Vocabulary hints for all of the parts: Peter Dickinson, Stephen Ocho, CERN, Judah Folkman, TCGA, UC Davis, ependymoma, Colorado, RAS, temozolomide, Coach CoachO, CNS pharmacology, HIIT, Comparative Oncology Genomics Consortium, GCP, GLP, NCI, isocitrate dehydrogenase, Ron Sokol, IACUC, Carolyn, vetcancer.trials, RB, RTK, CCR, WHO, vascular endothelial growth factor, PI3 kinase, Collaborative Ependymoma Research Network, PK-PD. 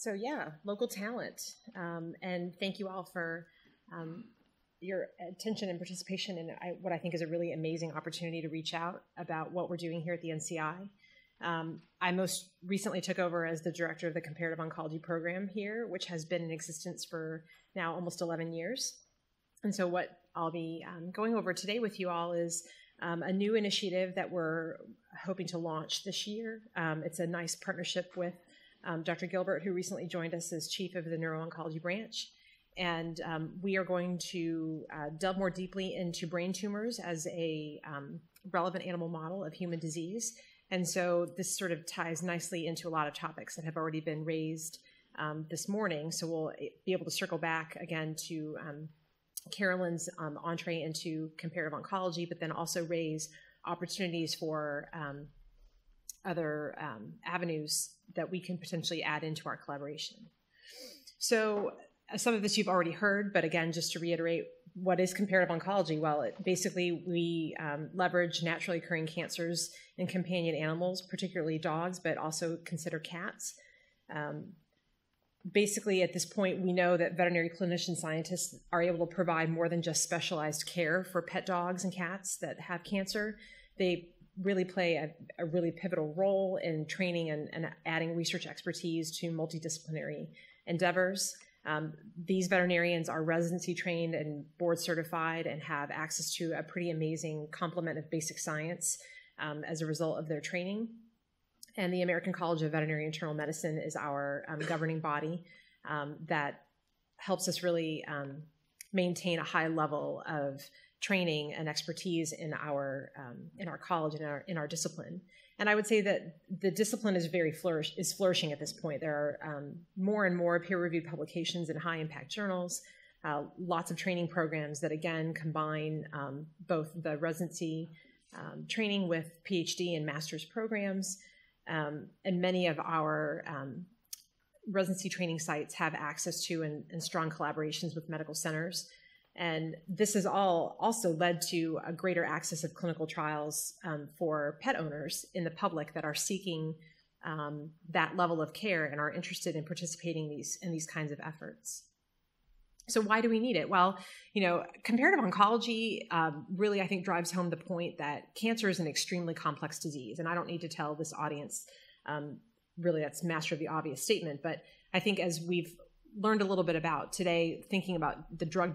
So yeah, local talent. And thank you all for your attention and participation in what I think is a really amazing opportunity to reach out about what we're doing here at the NCI. I most recently took over as the director of the Comparative Oncology Program here, which has been in existence for now almost 11 years. And so what I'll be going over today with you all is a new initiative that we're hoping to launch this year. It's a nice partnership with Dr. Gilbert, who recently joined us as chief of the neuro-oncology branch. And we are going to delve more deeply into brain tumors as a relevant animal model of human disease. And so this sort of ties nicely into a lot of topics that have already been raised this morning. So we'll be able to circle back again to Carolyn's entree into comparative oncology, but then also raise opportunities for other avenues that we can potentially add into our collaboration. So some of this you've already heard, but again, just to reiterate, what is comparative oncology? Well, basically we leverage naturally occurring cancers in companion animals, particularly dogs, but also consider cats. Basically, at this point, we know that veterinary clinician scientists are able to provide more than just specialized care for pet dogs and cats that have cancer. They really play a really pivotal role in training and adding research expertise to multidisciplinary endeavors. These veterinarians are residency trained and board certified and have access to a pretty amazing complement of basic science as a result of their training. And the American College of Veterinary Internal Medicine is our governing body that helps us really maintain a high level of training and expertise in our college and in our discipline. And I would say that the discipline is flourishing at this point. There are more and more peer-reviewed publications in high-impact journals, lots of training programs that again combine both the residency training with PhD and master's programs, and many of our residency training sites have access to and strong collaborations with medical centers. And this has all also led to a greater access of clinical trials for pet owners in the public that are seeking that level of care and are interested in participating in these kinds of efforts. So why do we need it? Well, you know, comparative oncology really, I think, drives home the point that cancer is an extremely complex disease. And I don't need to tell this audience, really, that's master of the obvious statement. But I think as we've learned a little bit about today, thinking about the drug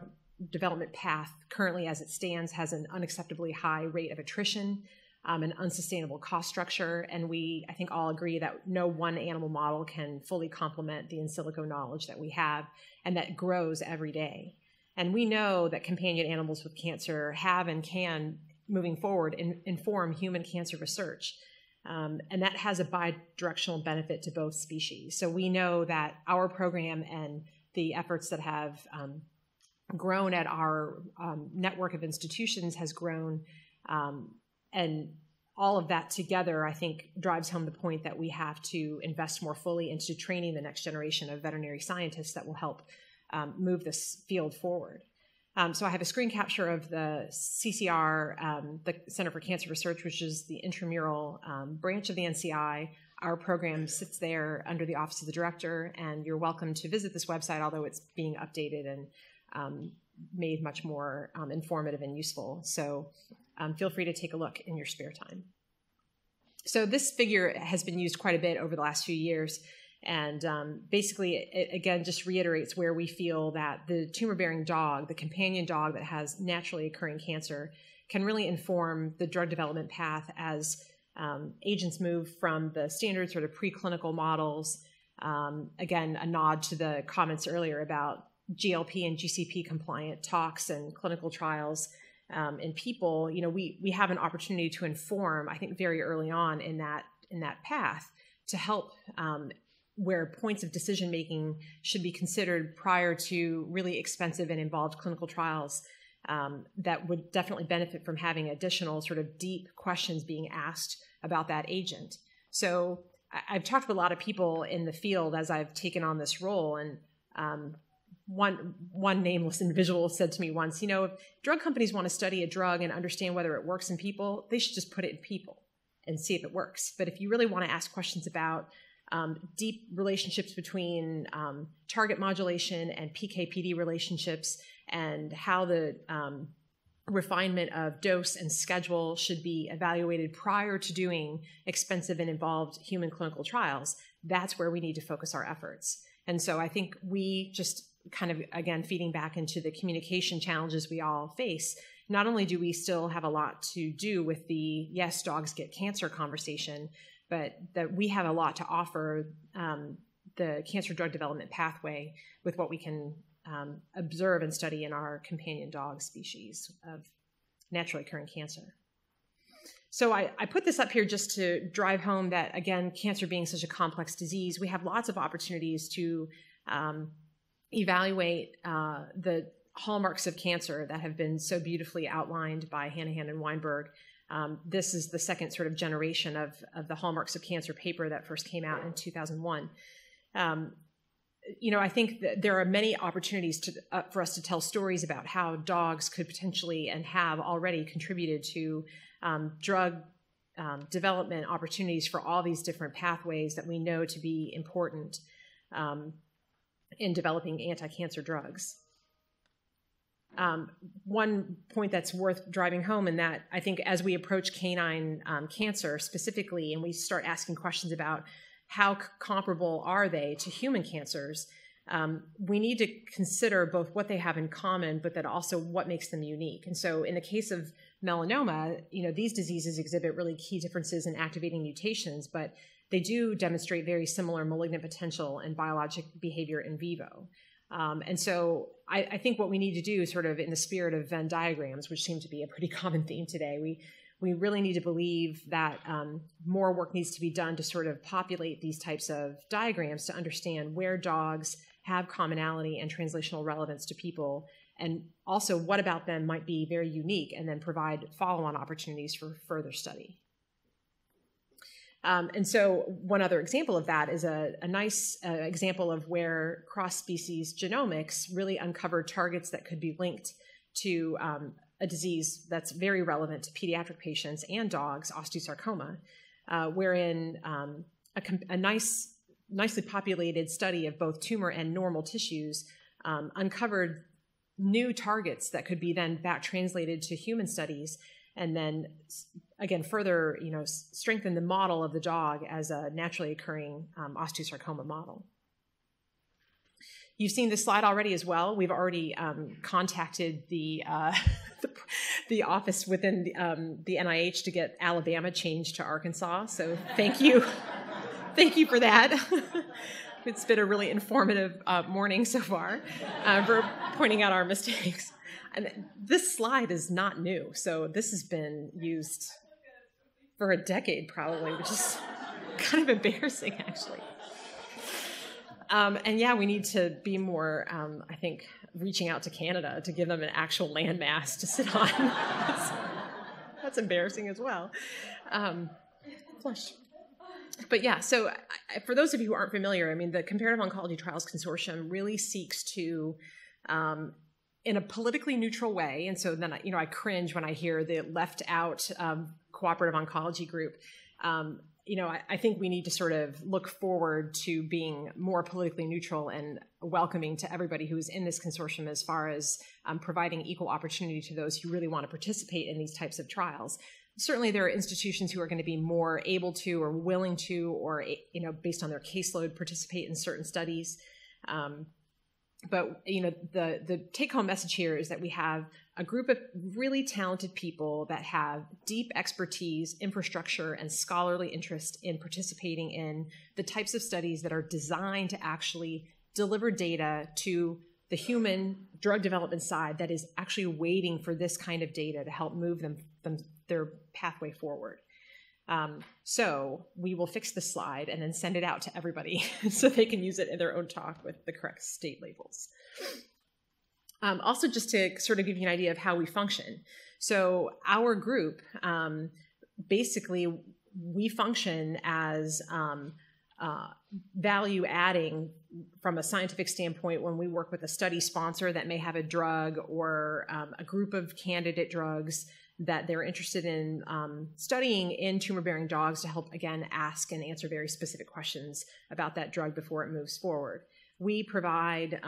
development path currently as it stands has an unacceptably high rate of attrition, an unsustainable cost structure, and we, I think, all agree that no one animal model can fully complement the in silico knowledge that we have and that grows every day. And we know that companion animals with cancer have and can, moving forward, inform human cancer research. And that has a bi-directional benefit to both species. So we know that our program and the efforts that have grown at our network of institutions has grown, and all of that together, I think, drives home the point that we have to invest more fully into training the next generation of veterinary scientists that will help move this field forward. So I have a screen capture of the CCR, the Center for Cancer Research, which is the intramural branch of the NCI. Our program sits there under the Office of the Director, and you're welcome to visit this website, although it's being updated and made much more informative and useful. So feel free to take a look in your spare time. So this figure has been used quite a bit over the last few years. And basically, it again just reiterates where we feel that the tumor-bearing dog, the companion dog that has naturally occurring cancer, can really inform the drug development path as agents move from the standard sort of preclinical models. Again, a nod to the comments earlier about GLP and GCP compliant tox and clinical trials in people. You know, we have an opportunity to inform, I think, very early on in that path to help where points of decision making should be considered prior to really expensive and involved clinical trials that would definitely benefit from having additional sort of deep questions being asked about that agent. So I've talked to a lot of people in the field as I've taken on this role, and one nameless individual said to me once, you know, if drug companies want to study a drug and understand whether it works in people, they should just put it in people and see if it works. But if you really want to ask questions about deep relationships between target modulation and PK-PD relationships, and how the refinement of dose and schedule should be evaluated prior to doing expensive and involved human clinical trials. That's where we need to focus our efforts. And so I think we just kind of, again, feeding back into the communication challenges we all face, not only do we still have a lot to do with the yes, dogs get cancer conversation, but that we have a lot to offer the cancer drug development pathway with what we can observe and study in our companion dog species of naturally occurring cancer. So I put this up here just to drive home that, again, cancer being such a complex disease, we have lots of opportunities to evaluate the hallmarks of cancer that have been so beautifully outlined by Hanahan and Weinberg. This is the second sort of generation of the hallmarks of cancer paper that first came out in 2001. You know, I think that there are many opportunities to, for us to tell stories about how dogs could potentially and have already contributed to drug development opportunities for all these different pathways that we know to be important in developing anti-cancer drugs. One point that's worth driving home, and that I think as we approach canine cancer specifically, and we start asking questions about how comparable are they to human cancers, we need to consider both what they have in common, but then also what makes them unique. And so in the case of melanoma, you know, these diseases exhibit really key differences in activating mutations, but they do demonstrate very similar malignant potential and biologic behavior in vivo. And so I think what we need to do, sort of in the spirit of Venn diagrams, which seem to be a pretty common theme today, we really need to believe that more work needs to be done to sort of populate these types of diagrams to understand where dogs have commonality and translational relevance to people, and also what about them might be very unique, and then provide follow-on opportunities for further study. And so one other example of that is a nice example of where cross-species genomics really uncovered targets that could be linked to a disease that's very relevant to pediatric patients and dogs, osteosarcoma, wherein a nicely populated study of both tumor and normal tissues uncovered new targets that could be then back translated to human studies, and then again further, you know, strengthen the model of the dog as a naturally occurring osteosarcoma model. You've seen this slide already as well. We've already contacted the office within the NIH to get Alabama changed to Arkansas. So thank you. Thank you for that. It's been a really informative morning so far for pointing out our mistakes. And this slide is not new. So this has been used for a decade probably, which is kind of embarrassing actually. And yeah, we need to be more, I think, reaching out to Canada to give them an actual landmass to sit on. That's embarrassing as well. But yeah, so for those of you who aren't familiar, I mean, the Comparative Oncology Trials Consortium really seeks to, in a politically neutral way, and so then, you know, I cringe when I hear the left out cooperative oncology group. You know, I think we need to sort of look forward to being more politically neutral and welcoming to everybody who is in this consortium as far as providing equal opportunity to those who really want to participate in these types of trials. Certainly there are institutions who are going to be more able to or willing to, or, you know, based on their caseload, participate in certain studies. But, you know, the take-home message here is that we have a group of really talented people that have deep expertise, infrastructure, and scholarly interest in participating in the types of studies that are designed to actually deliver data to the human drug development side that is actually waiting for this kind of data to help move their pathway forward. So we will fix this slide and then send it out to everybody so they can use it in their own talk with the correct state labels. Also, just to sort of give you an idea of how we function. So our group, basically, we function as value adding from a scientific standpoint when we work with a study sponsor that may have a drug or a group of candidate drugs that they're interested in studying in tumor-bearing dogs to help, again, ask and answer very specific questions about that drug before it moves forward. We provide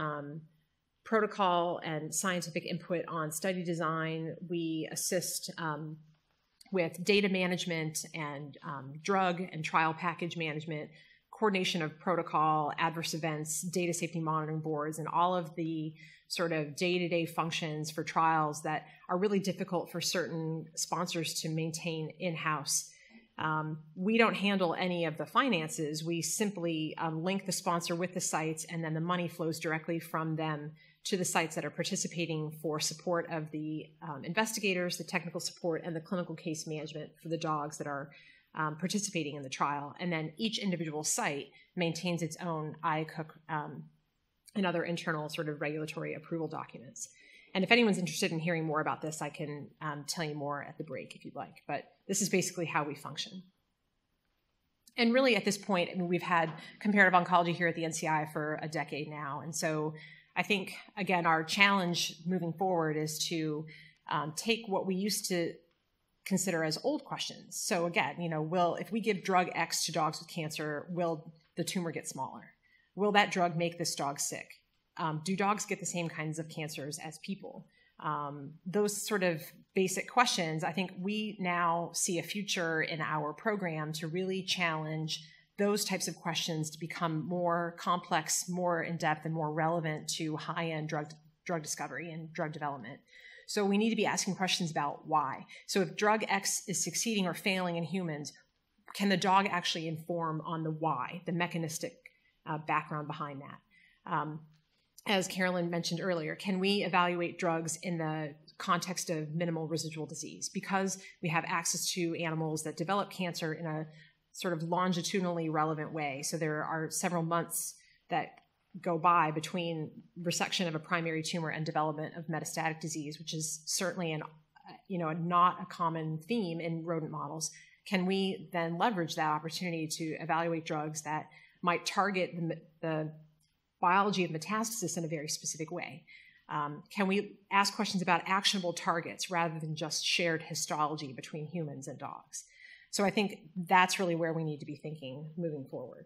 protocol and scientific input on study design. We assist with data management and drug and trial package management, coordination of protocol, adverse events, data safety monitoring boards, and all of the sort of day-to-day functions for trials that are really difficult for certain sponsors to maintain in-house. We don't handle any of the finances. We simply link the sponsor with the sites, and then the money flows directly from them to the sites that are participating for support of the investigators, the technical support, and the clinical case management for the dogs that are participating in the trial. And then each individual site maintains its own IACUC and other internal sort of regulatory approval documents. And if anyone's interested in hearing more about this, I can tell you more at the break if you'd like. But this is basically how we function. And really at this point, I mean, we've had comparative oncology here at the NCI for a decade now. And so I think, again, our challenge moving forward is to take what we used to consider as old questions. So again, you know, if we give drug X to dogs with cancer, will the tumor get smaller? Will that drug make this dog sick? Do dogs get the same kinds of cancers as people? Those sort of basic questions, I think we now see a future in our program to really challenge those types of questions to become more complex, more in-depth, and more relevant to high-end drug discovery and drug development. So we need to be asking questions about why. So if drug X is succeeding or failing in humans, can the dog actually inform on the why, the mechanistic background behind that? As Carolyn mentioned earlier, can we evaluate drugs in the context of minimal residual disease? Because we have access to animals that develop cancer in a sort of longitudinally relevant way. So there are several months that go by between resection of a primary tumor and development of metastatic disease, which is certainly an, you know, not a common theme in rodent models. Can we then leverage that opportunity to evaluate drugs that might target the biology of metastasis in a very specific way? Can we ask questions about actionable targets rather than just shared histology between humans and dogs? So I think that's really where we need to be thinking moving forward.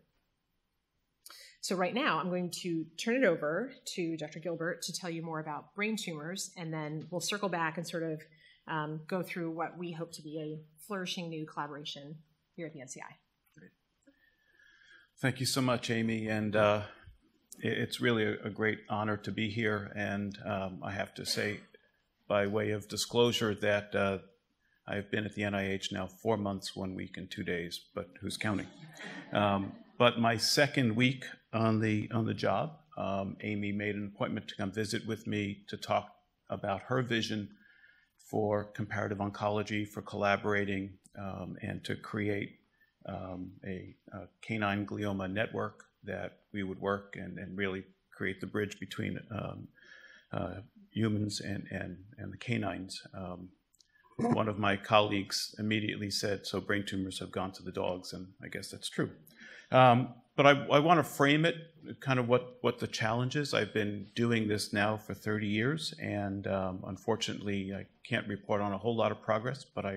So right now, I'm going to turn it over to Dr. Gilbert to tell you more about brain tumors, and then we'll circle back and sort of go through what we hope to be a flourishing new collaboration here at the NCI. Great. Thank you so much, Amy, and it's really a great honor to be here, and I have to say, by way of disclosure, that I've been at the NIH now 4 months, 1 week, and 2 days, but who's counting? But my second week on the job, Amy made an appointment to come visit with me to talk about her vision for comparative oncology, for collaborating, and to create a canine glioma network that we would work and really create the bridge between humans and the canines. One of my colleagues immediately said, so brain tumors have gone to the dogs, and I guess that's true. But I want to frame it, kind of what the challenge is. I've been doing this now for 30 years, and unfortunately, I can't report on a whole lot of progress, but I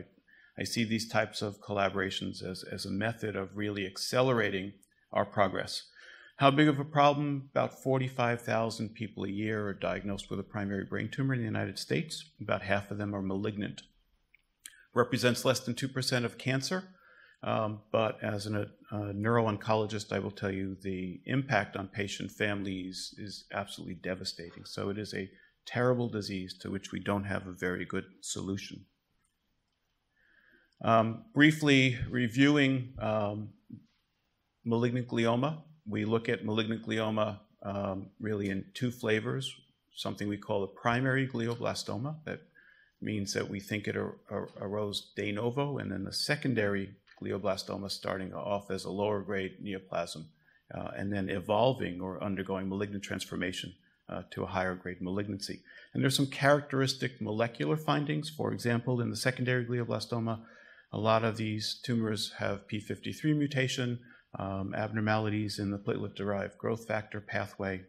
see these types of collaborations as a method of really accelerating our progress. How big of a problem? About 45,000 people a year are diagnosed with a primary brain tumor in the United States. About half of them are malignant. Represents less than 2% of cancer, but as a neuro-oncologist, I will tell you the impact on patient families is absolutely devastating. So it is a terrible disease to which we don't have a very good solution. Briefly reviewing malignant glioma, we look at malignant glioma really in two flavors, something we call the primary glioblastoma, that means that we think it arose de novo, and then the secondary glioblastoma starting off as a lower grade neoplasm and then evolving or undergoing malignant transformation to a higher grade malignancy. And there's some characteristic molecular findings. For example, in the secondary glioblastoma, a lot of these tumors have p53 mutation, abnormalities in the platelet-derived growth factor pathway,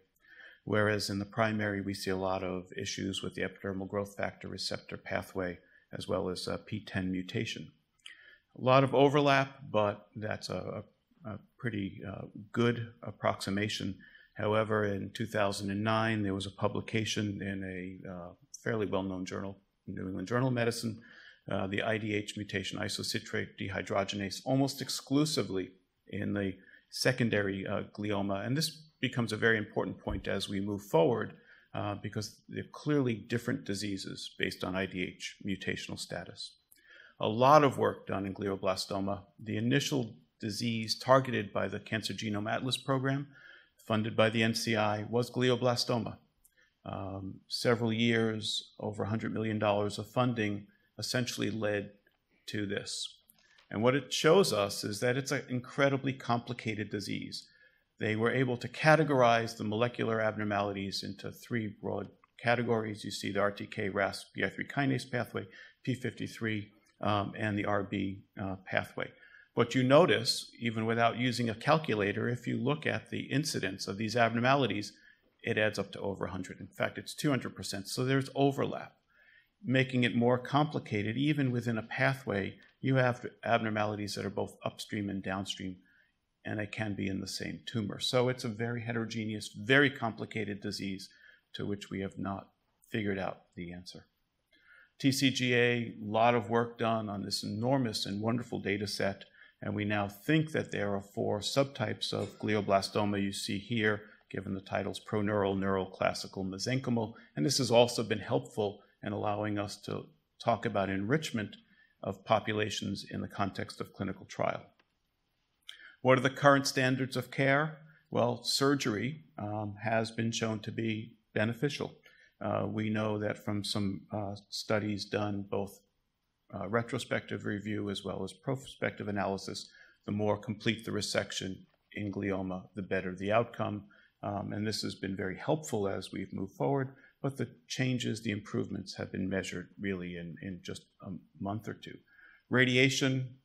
whereas in the primary, we see a lot of issues with the epidermal growth factor receptor pathway, as well as P10 mutation. A lot of overlap, but that's a pretty good approximation. However, in 2009, there was a publication in a fairly well-known journal, New England Journal of Medicine, the IDH mutation, isocitrate dehydrogenase, almost exclusively in the secondary glioma. And this becomes a very important point as we move forward because they're clearly different diseases based on IDH mutational status. A lot of work done in glioblastoma. The initial disease targeted by the Cancer Genome Atlas program, funded by the NCI, was glioblastoma. Several years, over $100 million of funding essentially led to this. And what it shows us is that it's an incredibly complicated disease. They were able to categorize the molecular abnormalities into three broad categories. You see the RTK, RAS, PI3 kinase pathway, P53, and the RB pathway. But you notice, even without using a calculator, if you look at the incidence of these abnormalities, it adds up to over 100. In fact, it's 200%, so there's overlap, making it more complicated. Even within a pathway, you have abnormalities that are both upstream and downstream, and they can be in the same tumor. So it's a very heterogeneous, very complicated disease to which we have not figured out the answer. TCGA, a lot of work done on this enormous and wonderful data set, and we now think that there are four subtypes of glioblastoma you see here, given the titles proneural, neural, classical, mesenchymal, and this has also been helpful in allowing us to talk about enrichment of populations in the context of clinical trial. What are the current standards of care? Well, surgery has been shown to be beneficial. We know that from some studies done, both retrospective review as well as prospective analysis, the more complete the resection in glioma, the better the outcome. And this has been very helpful as we've moved forward, but the changes, the improvements have been measured really in just a month or two. Radiation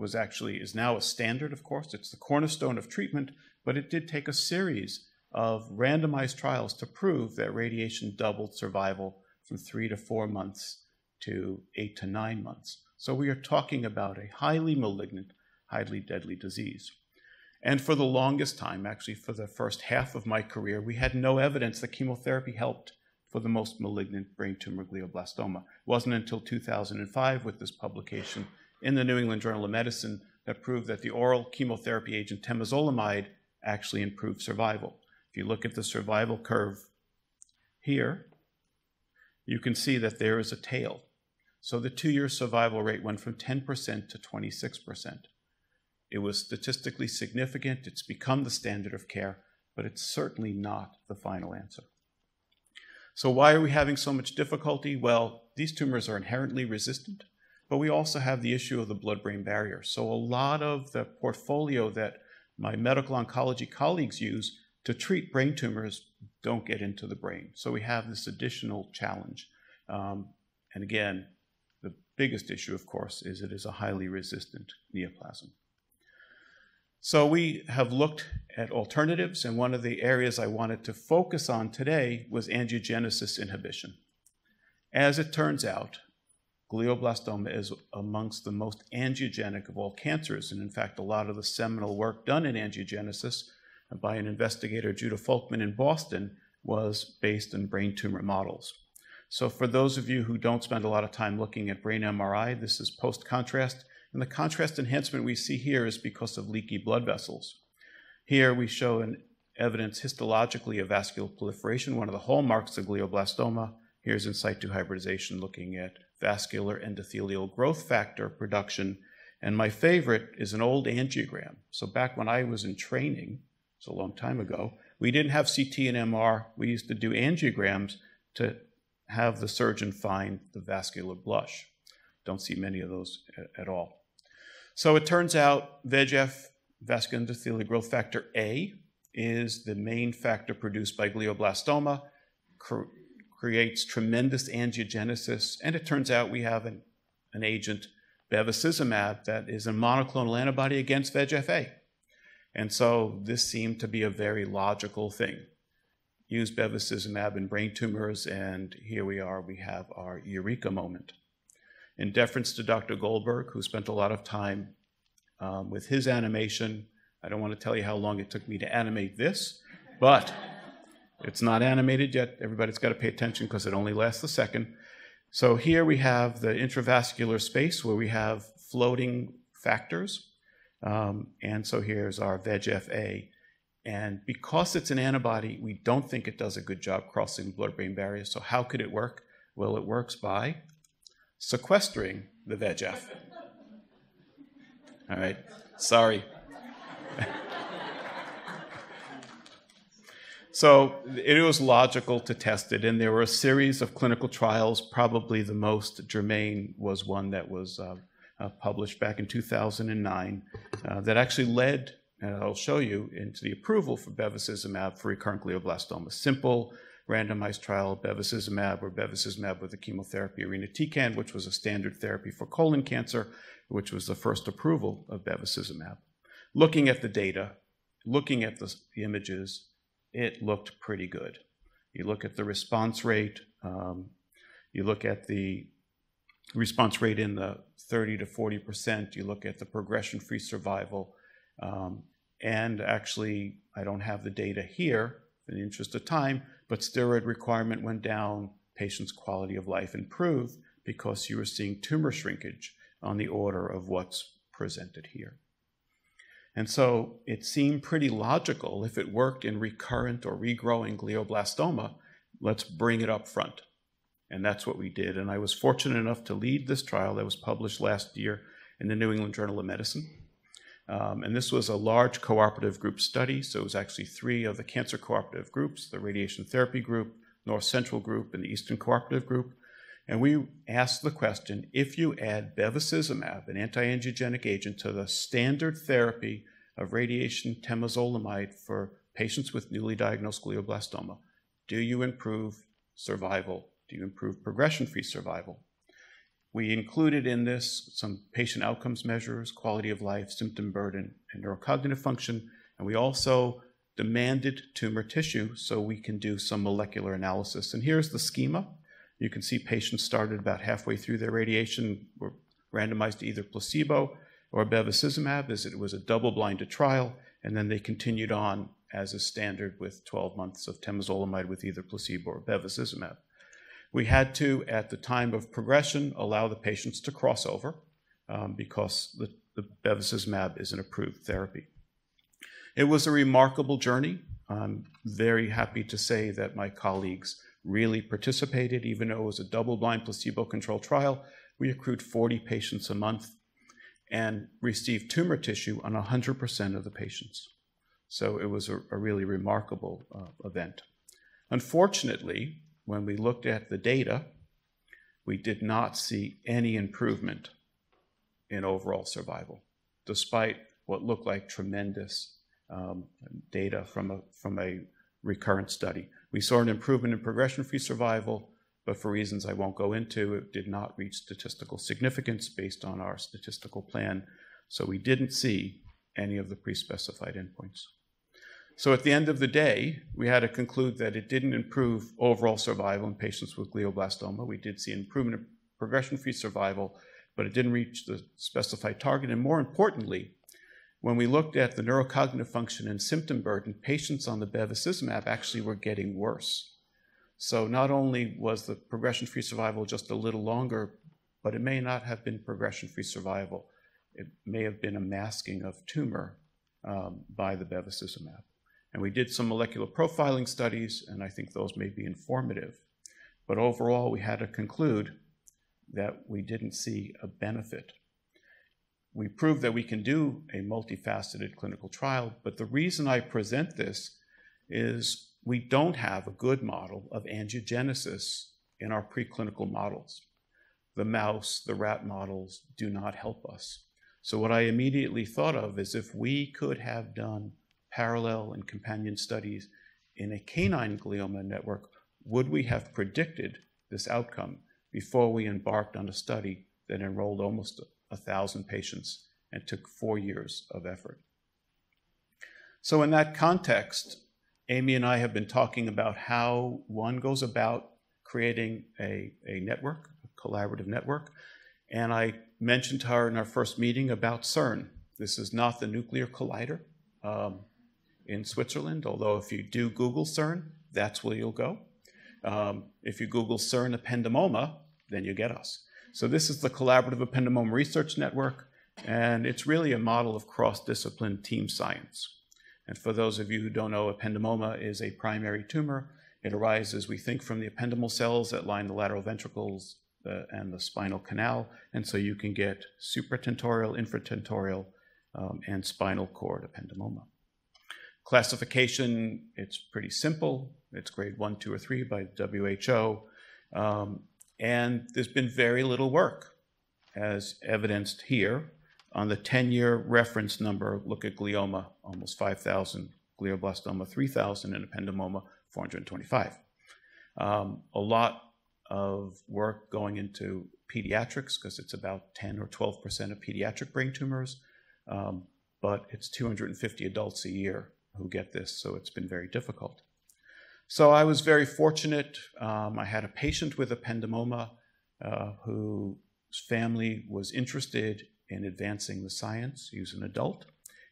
is now a standard, of course. It's the cornerstone of treatment, but it did take a series of randomized trials to prove that radiation doubled survival from 3 to 4 months to 8 to 9 months. So we are talking about a highly malignant, highly deadly disease. And for the longest time, actually for the first half of my career, we had no evidence that chemotherapy helped for the most malignant brain tumor, glioblastoma. It wasn't until 2005 with this publication in the New England Journal of Medicine that proved that the oral chemotherapy agent temozolomide actually improved survival. If you look at the survival curve here, you can see that there is a tail. So the 2-year survival rate went from 10% to 26%. It was statistically significant. It's become the standard of care, but it's certainly not the final answer. So why are we having so much difficulty? Well, these tumors are inherently resistant, but we also have the issue of the blood-brain barrier. So a lot of the portfolio that my medical oncology colleagues use to treat brain tumors don't get into the brain. So we have this additional challenge. And again, the biggest issue, of course, is it is a highly resistant neoplasm. So we have looked at alternatives, and one of the areas I wanted to focus on today was angiogenesis inhibition. As it turns out, glioblastoma is amongst the most angiogenic of all cancers, and in fact, a lot of the seminal work done in angiogenesis by an investigator, Judah Folkman in Boston, was based on brain tumor models. So for those of you who don't spend a lot of time looking at brain MRI, this is post-contrast, and the contrast enhancement we see here is because of leaky blood vessels. Here we show an evidence histologically of vascular proliferation, one of the hallmarks of glioblastoma. Here's in situ hybridization looking at vascular endothelial growth factor production. And my favorite is an old angiogram. So back when I was in training, it's a long time ago, we didn't have CT and MR. We used to do angiograms to have the surgeon find the vascular blush. Don't see many of those at all. So it turns out VEGF, vascular endothelial growth factor A, is the main factor produced by glioblastoma, creates tremendous angiogenesis, and it turns out we have an agent, bevacizumab, that is a monoclonal antibody against VEGF-A. And so this seemed to be a very logical thing. Use bevacizumab in brain tumors, and here we are, we have our eureka moment. in deference to Dr. Goldberg, who spent a lot of time with his animation. I don't want to tell you how long it took me to animate this, but it's not animated yet. Everybody's got to pay attention because it only lasts a second. So here we have the intravascular space where we have floating factors. And so here's our VEGF-A. And because it's an antibody, we don't think it does a good job crossing the blood-brain barrier. So how could it work? Well, it works by sequestering the VEGF. All right, sorry. So it was logical to test it, and there were a series of clinical trials. Probably the most germane was one that was published back in 2009 that actually led, and I'll show you, into the approval for bevacizumab for recurrent glioblastoma. Simple randomized trial of bevacizumab, or bevacizumab with a chemotherapy irinotecan, which was a standard therapy for colon cancer, which was the first approval of bevacizumab. Looking at the data, looking at the images, it looked pretty good. You look at the response rate, you look at the response rate in the 30 to 40%, you look at the progression-free survival, and actually, I don't have the data here in the interest of time, but steroid requirement went down, patients' quality of life improved because you were seeing tumor shrinkage on the order of what's presented here. And so it seemed pretty logical, if it worked in recurrent or regrowing glioblastoma, let's bring it up front. And that's what we did. And I was fortunate enough to lead this trial that was published last year in the New England Journal of Medicine. And this was a large cooperative group study, so it was actually three of the cancer cooperative groups, the radiation therapy group, North Central group, and the Eastern cooperative group. And we asked the question, if you add bevacizumab, an anti-angiogenic agent, to the standard therapy of radiation temozolomide for patients with newly diagnosed glioblastoma, do you improve survival? Do you improve progression-free survival? We included in this some patient outcomes measures, quality of life, symptom burden, and neurocognitive function, and we also demanded tumor tissue so we can do some molecular analysis. And here's the schema. You can see patients started about halfway through their radiation, were randomized to either placebo or bevacizumab, as it was a double-blinded trial, and then they continued on as is standard with 12 months of temozolomide with either placebo or bevacizumab. We had to, at the time of progression, allow the patients to cross over because the bevacizumab is an approved therapy. It was a remarkable journey. I'm very happy to say that my colleagues really participated. Even though it was a double-blind placebo-controlled trial, we accrued 40 patients a month and received tumor tissue on 100% of the patients. So it was a really remarkable event. Unfortunately, when we looked at the data, we did not see any improvement in overall survival, despite what looked like tremendous data from a recurrent study. We saw an improvement in progression-free survival, but for reasons I won't go into, it did not reach statistical significance based on our statistical plan, so we didn't see any of the pre-specified endpoints. So at the end of the day, we had to conclude that it didn't improve overall survival in patients with glioblastoma. We did see an improvement in progression-free survival, but it didn't reach the specified target. And more importantly, when we looked at the neurocognitive function and symptom burden, patients on the bevacizumab actually were getting worse. So not only was the progression-free survival just a little longer, but it may not have been progression-free survival. It may have been a masking of tumor by the bevacizumab. And we did some molecular profiling studies, and I think those may be informative. But overall, we had to conclude that we didn't see a benefit. We proved that we can do a multifaceted clinical trial, but the reason I present this is we don't have a good model of angiogenesis in our preclinical models. The mouse, the rat models do not help us. So what I immediately thought of is if we could have done parallel and companion studies in a canine glioma network, would we have predicted this outcome before we embarked on a study that enrolled almost 1,000 patients and took 4 years of effort? So in that context, Amy and I have been talking about how one goes about creating a network, a collaborative network, And I mentioned to her in our first meeting about CERN. This is not the nuclear collider in Switzerland, although if you do Google CERN, that's where you'll go. If you Google CERN ependymoma, then you get us. So this is the Collaborative Ependymoma Research Network, and it's really a model of cross-discipline team science. And for those of you who don't know, ependymoma is a primary tumor. It arises, we think, from the ependymal cells that line the lateral ventricles and the spinal canal, and so you can get supratentorial, infratentorial, and spinal cord ependymoma. Classification, it's pretty simple. It's grade 1, 2, or 3 by WHO, and there's been very little work, as evidenced here, on the 10-year reference number. Look at glioma, almost 5,000, glioblastoma 3,000, and ependymoma 425. A lot of work going into pediatrics, because it's about 10 or 12% of pediatric brain tumors, but it's 250 adults a year who get this, so it's been very difficult. So I was very fortunate. I had a patient with ependymoma whose family was interested in advancing the science. He was an adult,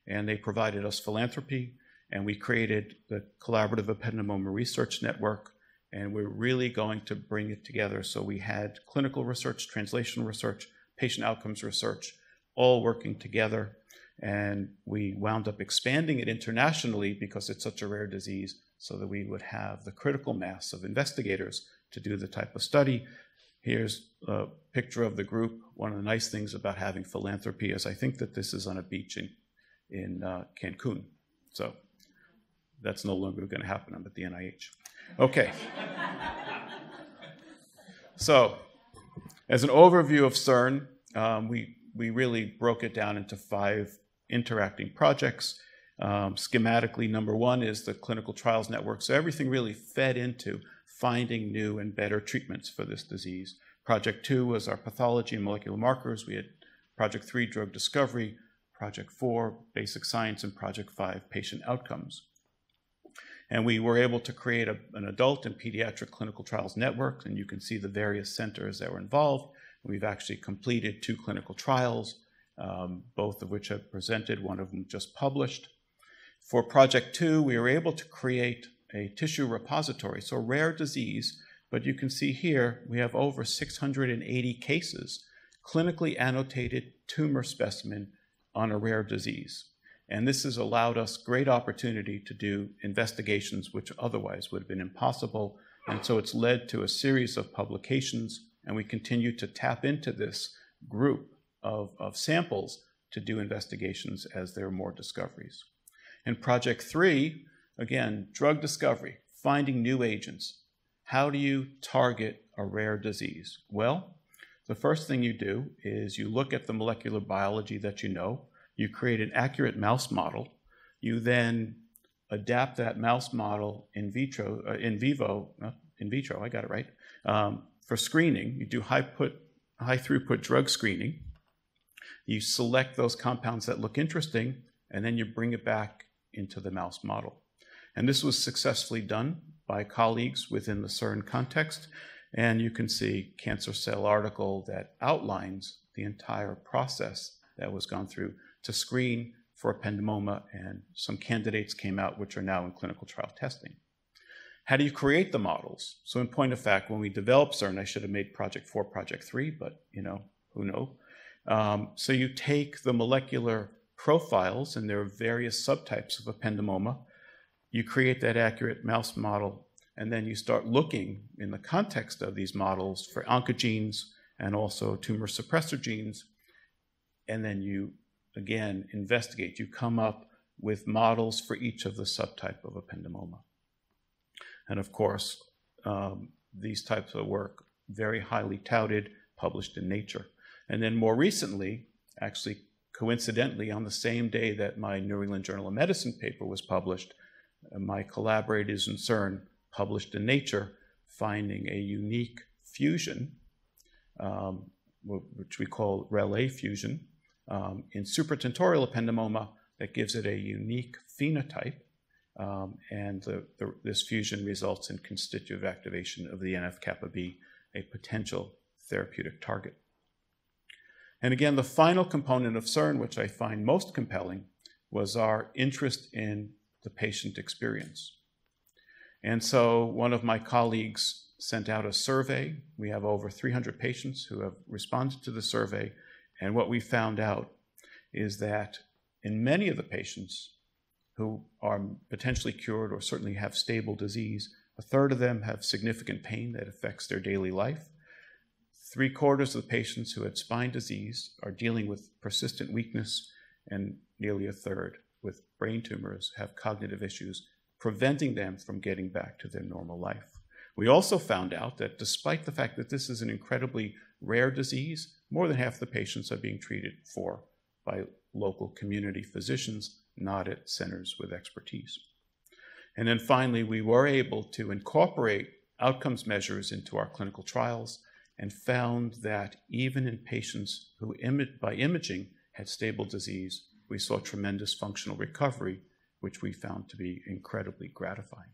and they provided us philanthropy, and we created the Collaborative Ependymoma Research Network, and we're really going to bring it together. So we had clinical research, translational research, patient outcomes research, all working together, and we wound up expanding it internationally because it's such a rare disease, so that we would have the critical mass of investigators to do the type of study. Here's a picture of the group. One of the nice things about having philanthropy is I think that this is on a beach in Cancun. So that's no longer going to happen. I'm at the NIH. Okay. So as an overview of CERN, we really broke it down into 5 interacting projects. Schematically, number 1 is the clinical trials network. So everything really fed into finding new and better treatments for this disease. Project 2 was our pathology and molecular markers. We had Project 3, drug discovery, Project 4, basic science, and Project 5, patient outcomes. And we were able to create an adult and pediatric clinical trials network, and you can see the various centers that were involved. We've actually completed 2 clinical trials, both of which have presented, one of them just published. For Project 2, we were able to create a tissue repository, so rare disease, but you can see here we have over 680 cases, clinically annotated tumor specimen on a rare disease. And this has allowed us great opportunity to do investigations which otherwise would have been impossible, and so it's led to a series of publications, and we continue to tap into this group of samples to do investigations as there are more discoveries. And Project 3, again, drug discovery, finding new agents. How do you target a rare disease? Well, the first thing you do is you look at the molecular biology that you know. You create an accurate mouse model. You then adapt that mouse model in vitro for screening. You do high throughput drug screening. You select those compounds that look interesting, and then you bring it back into the mouse model. And this was successfully done by colleagues within the CERN context. And you can see Cancer Cell article that outlines the entire process that was gone through to screen for ependymoma, and some candidates came out which are now in clinical trial testing. How do you create the models? So in point of fact, when we developed CERN, I should have made Project 4, Project 3, but you know, who knows? So you take the molecular profiles, and there are various subtypes of ependymoma. You create that accurate mouse model, and then you start looking in the context of these models for oncogenes and also tumor suppressor genes, and then you, again, investigate. You come up with models for each of the subtype of ependymoma. And of course, these types of work, very highly touted, published in Nature. And then more recently, actually coincidentally, on the same day that my New England Journal of Medicine paper was published, my collaborators in CERN published in Nature, finding a unique fusion, which we call REL-A fusion, in supratentorial ependymoma that gives it a unique phenotype, and this fusion results in constitutive activation of the NF-kappa-B, a potential therapeutic target. And again, the final component of CERN, which I find most compelling, was our interest in the patient experience. And so one of my colleagues sent out a survey. We have over 300 patients who have responded to the survey. And what we found out is that in many of the patients who are potentially cured or certainly have stable disease, a third of them have significant pain that affects their daily life. 3/4 of the patients who had spine disease are dealing with persistent weakness, and nearly a third with brain tumors have cognitive issues, preventing them from getting back to their normal life. We also found out that despite the fact that this is an incredibly rare disease, more than half the patients are being treated for by local community physicians, not at centers with expertise. And then finally, we were able to incorporate outcomes measures into our clinical trials and found that even in patients who, by imaging, had stable disease, we saw tremendous functional recovery, which we found to be incredibly gratifying.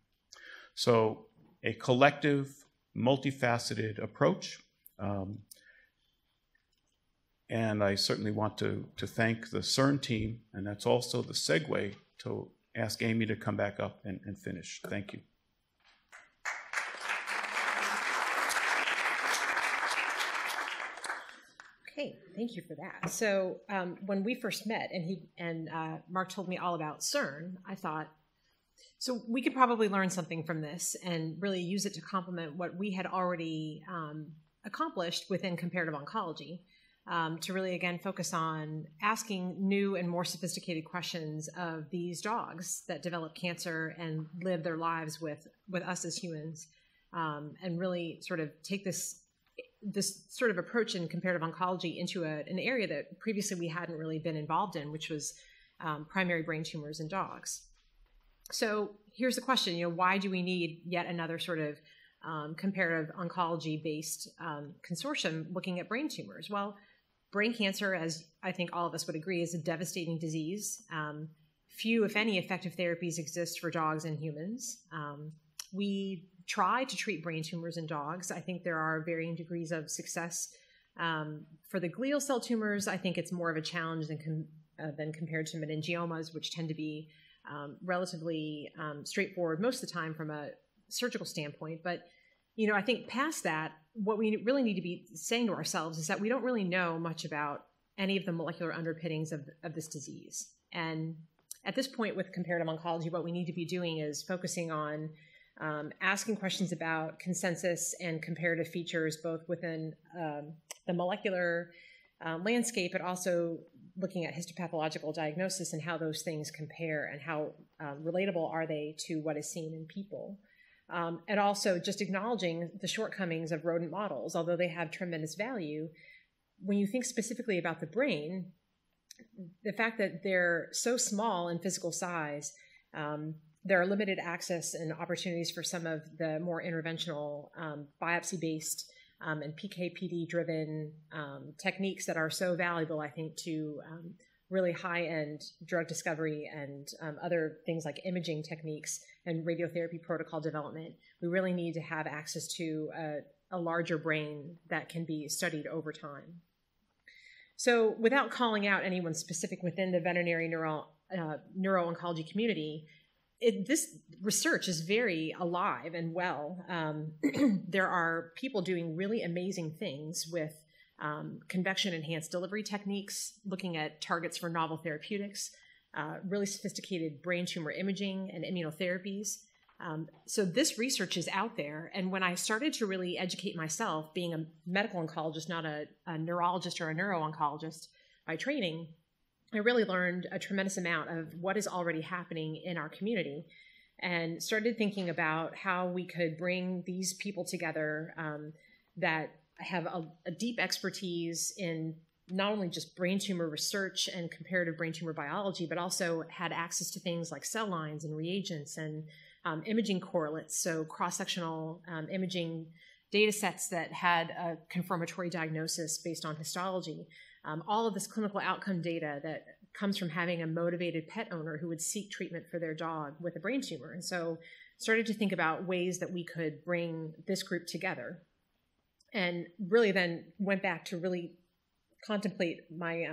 So a collective, multifaceted approach. And I certainly want to thank the CERN team, and that's also the segue to ask Amy to come back up and finish. Thank you. Okay, thank you for that. So when we first met and Mark told me all about CERN, I thought, so we could probably learn something from this and really use it to complement what we had already accomplished within comparative oncology. To really, again, focus on asking new and more sophisticated questions of these dogs that develop cancer and live their lives with us as humans, and really sort of take this sort of approach in comparative oncology into an area that previously we hadn't really been involved in, which was primary brain tumors in dogs. So here's the question, you know, why do we need yet another sort of comparative oncology-based consortium looking at brain tumors? Well, brain cancer, as I think all of us would agree, is a devastating disease. Few, if any, effective therapies exist for dogs and humans. We try to treat brain tumors in dogs. I think there are varying degrees of success. For the glial cell tumors, I think it's more of a challenge than compared to meningiomas, which tend to be relatively straightforward most of the time from a surgical standpoint. But, you know, I think past that, what we really need to be saying to ourselves is that we don't really know much about any of the molecular underpinnings of this disease. And at this point with comparative oncology, what we need to be doing is focusing on asking questions about consensus and comparative features, both within the molecular landscape, but also looking at histopathological diagnosis and how those things compare and how relatable are they to what is seen in people. And also just acknowledging the shortcomings of rodent models, although they have tremendous value. When you think specifically about the brain, the fact that they're so small in physical size, there are limited access and opportunities for some of the more interventional biopsy-based and PK-PD-driven techniques that are so valuable, I think, to really high-end drug discovery and other things like imaging techniques and radiotherapy protocol development. We really need to have access to a larger brain that can be studied over time. So without calling out anyone specific within the veterinary neuro-oncology community, this research is very alive and well. There are people doing really amazing things with convection-enhanced delivery techniques, looking at targets for novel therapeutics, really sophisticated brain tumor imaging and immunotherapies. So this research is out there. And when I started to really educate myself, being a medical oncologist, not a neurologist or a neuro-oncologist by training, I really learned a tremendous amount of what is already happening in our community and started thinking about how we could bring these people together that have a deep expertise in not only just brain tumor research and comparative brain tumor biology, but also had access to things like cell lines and reagents and imaging correlates, so cross-sectional imaging data sets that had a confirmatory diagnosis based on histology. All of this clinical outcome data that comes from having a motivated pet owner who would seek treatment for their dog with a brain tumor. And so started to think about ways that we could bring this group together. And really then went back to really contemplate my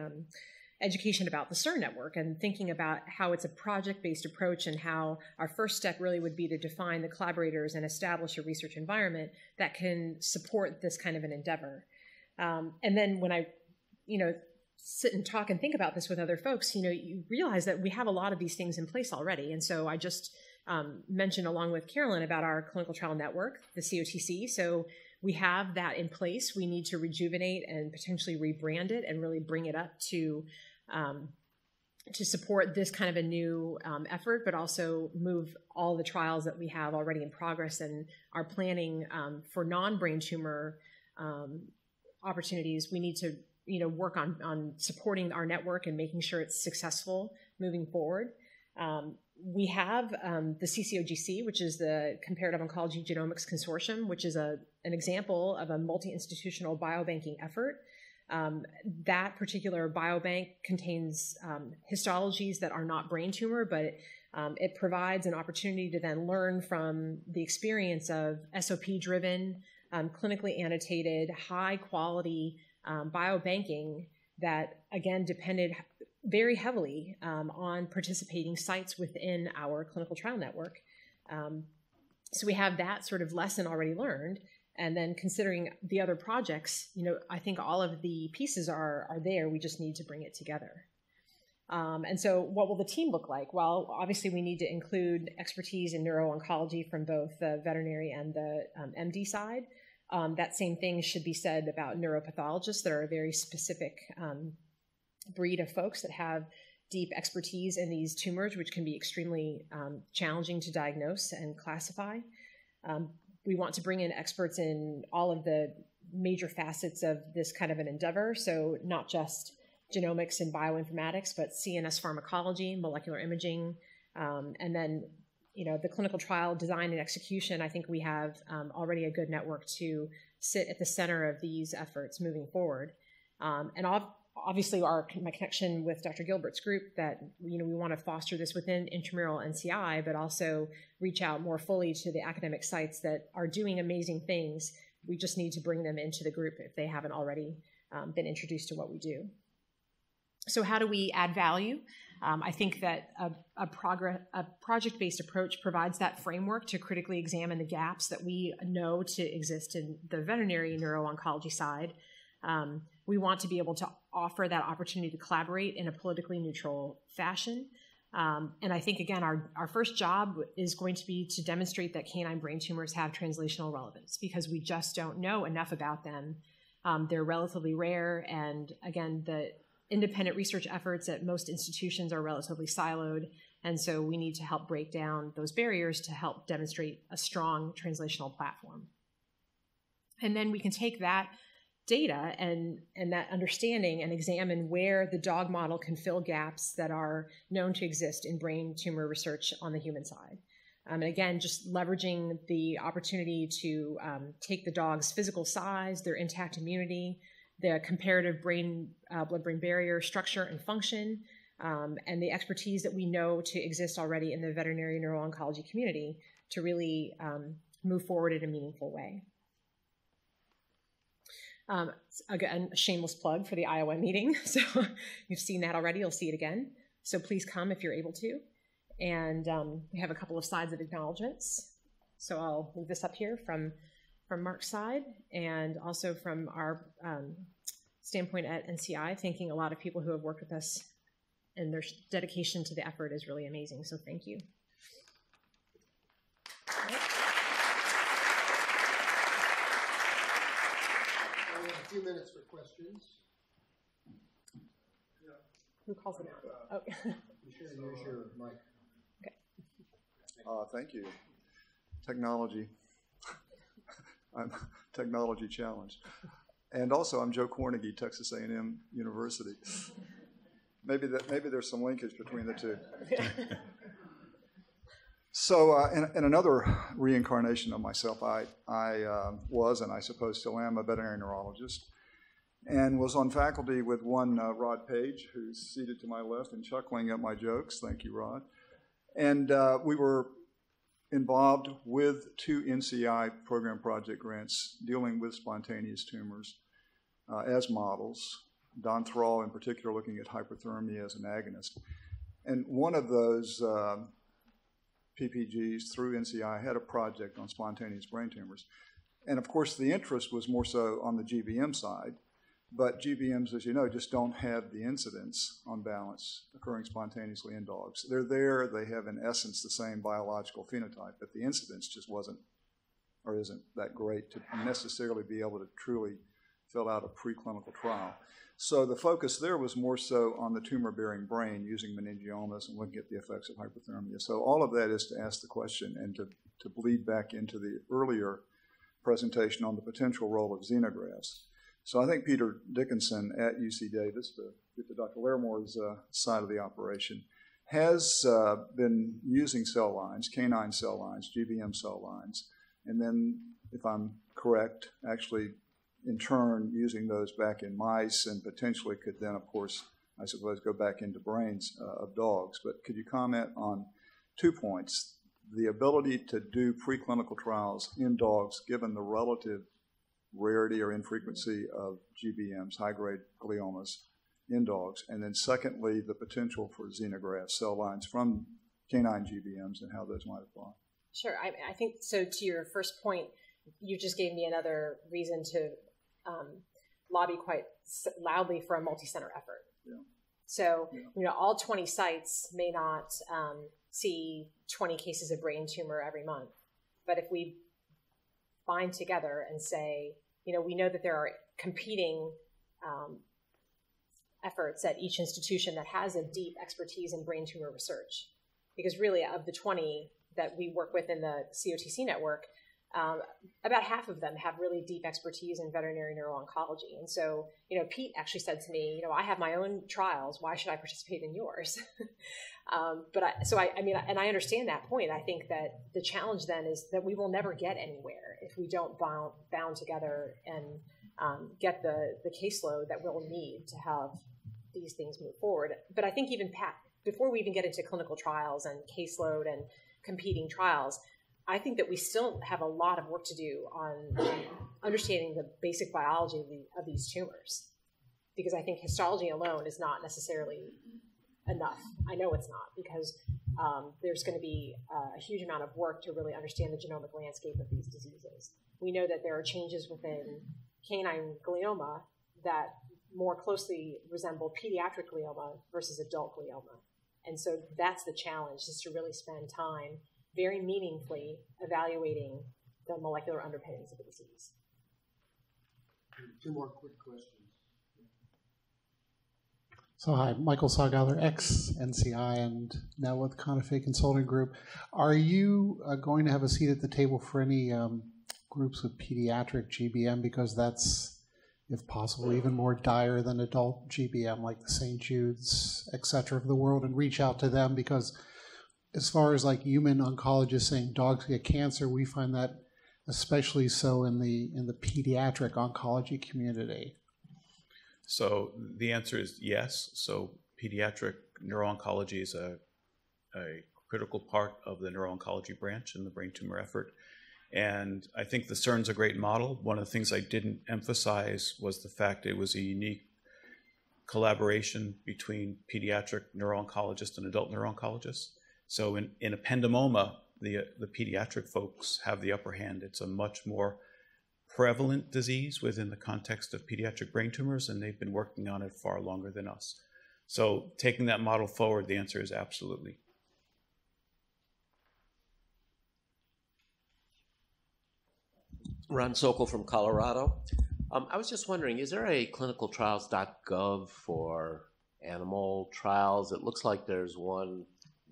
education about the CERN network and thinking about how it's a project-based approach and how our first step really would be to define the collaborators and establish a research environment that can support this kind of an endeavor. And then when I, sit and talk and think about this with other folks, you realize that we have a lot of these things in place already. And so I just mentioned along with Carolyn about our clinical trial network, the COTC. So we have that in place. We need to rejuvenate and potentially rebrand it and really bring it up to support this kind of a new effort, but also move all the trials that we have already in progress and are planning for non-brain tumor opportunities. We need to work on supporting our network and making sure it's successful moving forward. We have the CCOGC, which is the Comparative Oncology Genomics Consortium, which is an example of a multi-institutional biobanking effort. That particular biobank contains histologies that are not brain tumor, but it provides an opportunity to then learn from the experience of SOP-driven, clinically annotated, high-quality biobanking that, again, depended very heavily on participating sites within our clinical trial network. So we have that sort of lesson already learned. And then considering the other projects, I think all of the pieces are there. We just need to bring it together. And so what will the team look like? Well, obviously we need to include expertise in neuro-oncology from both the veterinary and the MD side. That same thing should be said about neuropathologists that are a very specific breed of folks that have deep expertise in these tumors, which can be extremely challenging to diagnose and classify. We want to bring in experts in all of the major facets of this kind of an endeavor, so not just genomics and bioinformatics, but CNS pharmacology, molecular imaging, and then the clinical trial design and execution. I think we have already a good network to sit at the center of these efforts moving forward. And obviously, my connection with Dr. Gilbert's group that, we want to foster this within intramural NCI, but also reach out more fully to the academic sites that are doing amazing things. We just need to bring them into the group if they haven't already been introduced to what we do. So how do we add value? I think that a project-based approach provides that framework to critically examine the gaps that we know to exist in the veterinary neuro-oncology side. We want to be able to offer that opportunity to collaborate in a politically neutral fashion. And I think, again, our first job is going to be to demonstrate that canine brain tumors have translational relevance because we just don't know enough about them. They're relatively rare. And again, the independent research efforts at most institutions are relatively siloed. And so we need to help break down those barriers to help demonstrate a strong translational platform. And then we can take that data and that understanding and examine where the dog model can fill gaps that are known to exist in brain tumor research on the human side. And again, just leveraging the opportunity to take the dog's physical size, their intact immunity, the comparative blood-brain barrier structure and function, and the expertise that we know to exist already in the veterinary neuro-oncology community to really move forward in a meaningful way. Again, a shameless plug for the Iowa meeting. So you've seen that already. You'll see it again. So please come if you're able to. And we have a couple of slides of acknowledgments. So I'll move this up here from Mark's side and also from our standpoint at NCI, thanking a lot of people who have worked with us and their dedication to the effort is really amazing. So thank you. Few minutes for questions. Yeah. Who calls it out? Oh. You should use your mic. Okay. Thank you. Technology. I'm technology challenged. And also, I'm Joe Cornegie, Texas A&M University. Maybe there's some linkage between the two. So in another reincarnation of myself, I was, and I suppose still am, a veterinary neurologist and was on faculty with one Rod Page, who's seated to my left and chuckling at my jokes. Thank you, Rod. And we were involved with two NCI program project grants dealing with spontaneous tumors as models. Don Thrall in particular looking at hyperthermia as an agonist. And one of those PPGs through NCI had a project on spontaneous brain tumors. And of course, the interest was more so on the GBM side, but GBMs, as you know, just don't have the incidence on balance occurring spontaneously in dogs. They're there, they have in essence the same biological phenotype, but the incidence just wasn't or isn't that great to necessarily be able to truly fill out a preclinical trial. So the focus there was more so on the tumor-bearing brain using meningiomas and looking at the effects of hyperthermia. So all of that is to ask the question and to bleed back into the earlier presentation on the potential role of xenografts. So I think Peter Dickinson at UC Davis, to get to Dr. Larimore's side of the operation, has been using cell lines, canine cell lines, GBM cell lines, and then, if I'm correct, actually in turn using those back in mice and potentially could then, of course, I suppose, go back into brains of dogs. But could you comment on 2 points? The ability to do preclinical trials in dogs given the relative rarity or infrequency of GBMs, high-grade gliomas, in dogs. And then secondly, the potential for xenograft cell lines from canine GBMs and how those might apply. Sure. I think so. To your first point, you just gave me another reason to lobby quite loudly for a multi-center effort. Yeah. So, yeah, you know, all 20 sites may not see 20 cases of brain tumor every month. But if we bind together and say, you know, we know that there are competing efforts at each institution that has a deep expertise in brain tumor research, because really of the 20 that we work with in the COTC network, about half of them have really deep expertise in veterinary neuro-oncology. And so, you know, Pete actually said to me, you know, I have my own trials. Why should I participate in yours? So I understand that point. I think that the challenge then is that we will never get anywhere if we don't bound together and get the caseload that we'll need to have these things move forward. But I think even before we even get into clinical trials and caseload and competing trials, I think that we still have a lot of work to do on understanding the basic biology of these tumors, because I think histology alone is not necessarily enough. I know it's not, because there's going to be a huge amount of work to really understand the genomic landscape of these diseases. We know that there are changes within canine glioma that more closely resemble pediatric glioma versus adult glioma. And so that's the challenge, is to really spend time very meaningfully evaluating the molecular underpinnings of the disease. 2 more quick questions. So hi, Michael Saugaller, ex-NCI and now with Conifay Consulting Group. Are you going to have a seat at the table for any groups with pediatric GBM, because that's, if possible, even more dire than adult GBM, like the St. Jude's, et cetera, of the world, and reach out to them? Because as far as like human oncologists saying dogs get cancer, we find that especially so in the pediatric oncology community. So the answer is yes. So pediatric neuro-oncology is a critical part of the neuro-oncology branch in the brain tumor effort. And I think the CERN's a great model. One of the things I didn't emphasize was the fact it was a unique collaboration between pediatric neuro-oncologists and adult neuro-oncologists. So in ependymoma, the pediatric folks have the upper hand. It's a much more prevalent disease within the context of pediatric brain tumors, and they've been working on it far longer than us. So taking that model forward, the answer is absolutely. Ron Sokol from Colorado. I was just wondering, is there a clinicaltrials.gov for animal trials? It looks like there's one,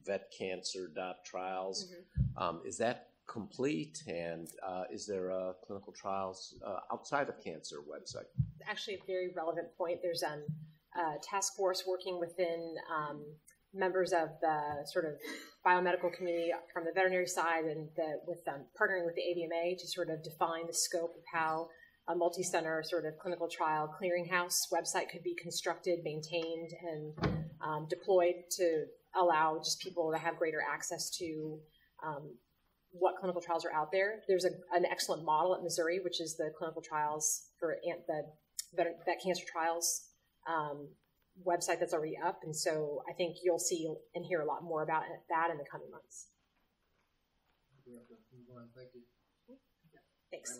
vetcancer.trials. Mm-hmm. Is that complete? And is there a clinical trials outside of cancer website? Actually, a very relevant point. There's a task force working within members of the sort of biomedical community from the veterinary side, and partnering with the AVMA to sort of define the scope of how a multi-center sort of clinical trial clearinghouse website could be constructed, maintained, and deployed to allow just people to have greater access to what clinical trials are out there. There's an excellent model at Missouri, which is the clinical trials for the vet cancer trials website that's already up. And so I think you'll see and hear a lot more about that in the coming months. Thank you. Thanks.